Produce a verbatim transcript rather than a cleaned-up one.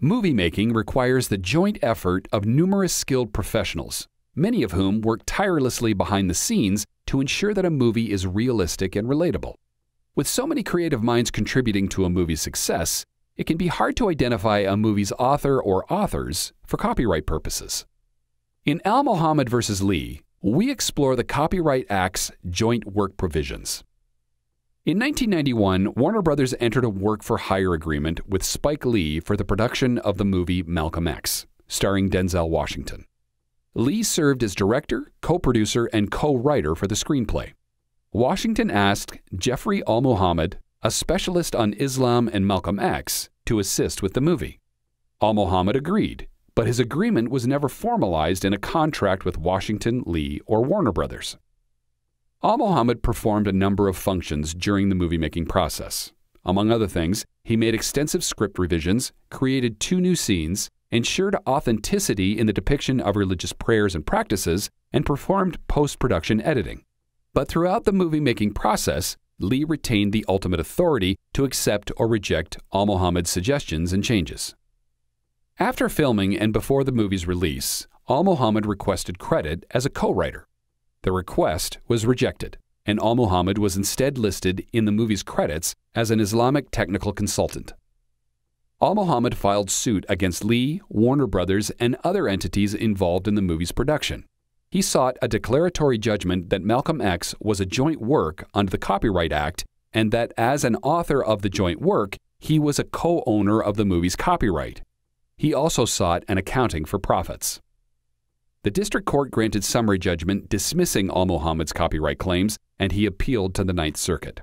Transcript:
Movie making requires the joint effort of numerous skilled professionals, many of whom work tirelessly behind the scenes to ensure that a movie is realistic and relatable. With so many creative minds contributing to a movie's success, it can be hard to identify a movie's author or authors for copyright purposes. In Aalmuhammed versus Lee, we explore the Copyright Act's joint work provisions. In nineteen ninety-one, Warner Brothers entered a work-for-hire agreement with Spike Lee for the production of the movie Malcolm X, starring Denzel Washington. Lee served as director, co-producer, and co-writer for the screenplay. Washington asked Jefri Aalmuhammed, a specialist on Islam and Malcolm X, to assist with the movie. Aalmuhammed agreed, but his agreement was never formalized in a contract with Washington, Lee, or Warner Brothers. Aalmuhammed performed a number of functions during the movie-making process. Among other things, he made extensive script revisions, created two new scenes, ensured authenticity in the depiction of religious prayers and practices, and performed post-production editing. But throughout the movie-making process, Lee retained the ultimate authority to accept or reject Aalmuhammed's suggestions and changes. After filming and before the movie's release, Aalmuhammed requested credit as a co-writer. The request was rejected, and Aalmuhammed was instead listed in the movie's credits as an Islamic technical consultant. Aalmuhammed filed suit against Lee, Warner Brothers, and other entities involved in the movie's production. He sought a declaratory judgment that Malcolm X was a joint work under the Copyright Act and that as an author of the joint work, he was a co-owner of the movie's copyright. He also sought an accounting for profits. The district court granted summary judgment dismissing Aalmuhammed's copyright claims, and he appealed to the Ninth Circuit.